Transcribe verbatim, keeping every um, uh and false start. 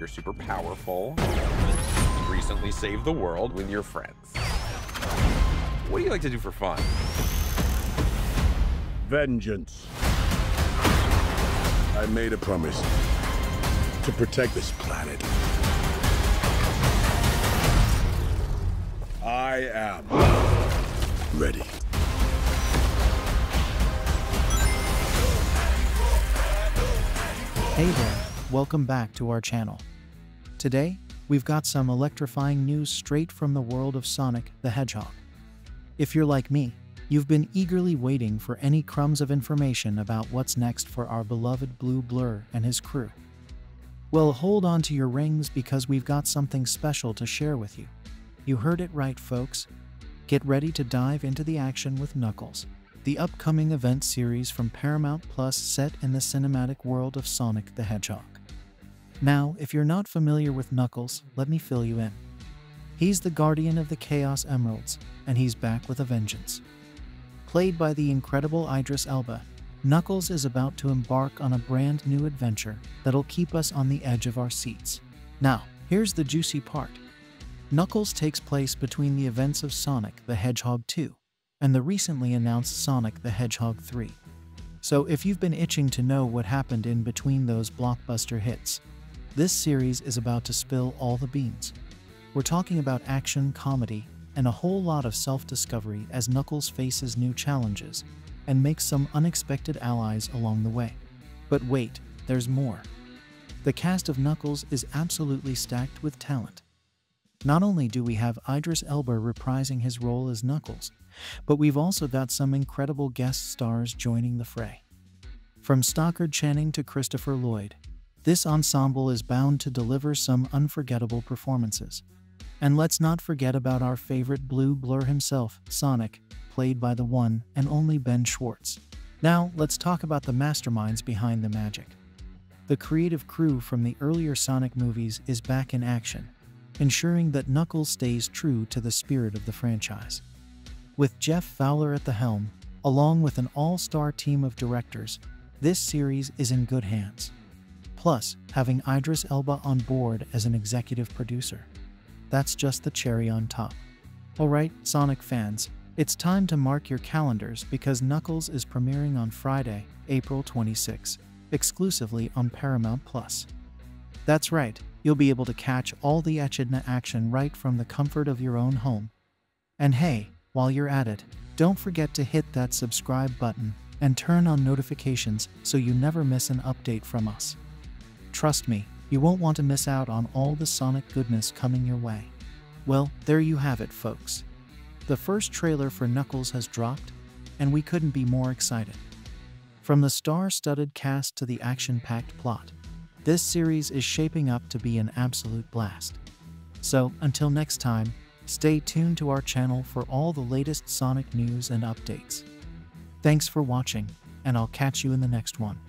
You're super powerful. You recently saved the world with your friends. What do you like to do for fun? Vengeance. I made a promise to protect this planet. I am ready. Hey there, welcome back to our channel. Today, we've got some electrifying news straight from the world of Sonic the Hedgehog. If you're like me, you've been eagerly waiting for any crumbs of information about what's next for our beloved Blue Blur and his crew. Well, hold on to your rings because we've got something special to share with you. You heard it right, folks. Get ready to dive into the action with Knuckles, the upcoming event series from Paramount Plus set in the cinematic world of Sonic the Hedgehog. Now, if you're not familiar with Knuckles, let me fill you in. He's the guardian of the Chaos Emeralds, and he's back with a vengeance. Played by the incredible Idris Elba, Knuckles is about to embark on a brand new adventure that'll keep us on the edge of our seats. Now, here's the juicy part. Knuckles takes place between the events of Sonic the Hedgehog two and the recently announced Sonic the Hedgehog three. So if you've been itching to know what happened in between those blockbuster hits, this series is about to spill all the beans. We're talking about action, comedy, and a whole lot of self-discovery as Knuckles faces new challenges and makes some unexpected allies along the way. But wait, there's more. The cast of Knuckles is absolutely stacked with talent. Not only do we have Idris Elba reprising his role as Knuckles, but we've also got some incredible guest stars joining the fray. From Stockard Channing to Christopher Lloyd, this ensemble is bound to deliver some unforgettable performances. And let's not forget about our favorite Blue Blur himself, Sonic, played by the one and only Ben Schwartz. Now, let's talk about the masterminds behind the magic. The creative crew from the earlier Sonic movies is back in action, ensuring that Knuckles stays true to the spirit of the franchise. With Jeff Fowler at the helm, along with an all-star team of directors, this series is in good hands. Plus, having Idris Elba on board as an executive producer, that's just the cherry on top. Alright, Sonic fans, it's time to mark your calendars because Knuckles is premiering on Friday, April twenty-sixth, exclusively on Paramount Plus. That's right. You'll be able to catch all the echidna action right from the comfort of your own home. And hey, while you're at it, don't forget to hit that subscribe button and turn on notifications so you never miss an update from us. Trust me, you won't want to miss out on all the Sonic goodness coming your way. Well, there you have it, folks. The first trailer for Knuckles has dropped, and we couldn't be more excited. From the star-studded cast to the action-packed plot, this series is shaping up to be an absolute blast. So, until next time, stay tuned to our channel for all the latest Sonic news and updates. Thanks for watching, and I'll catch you in the next one.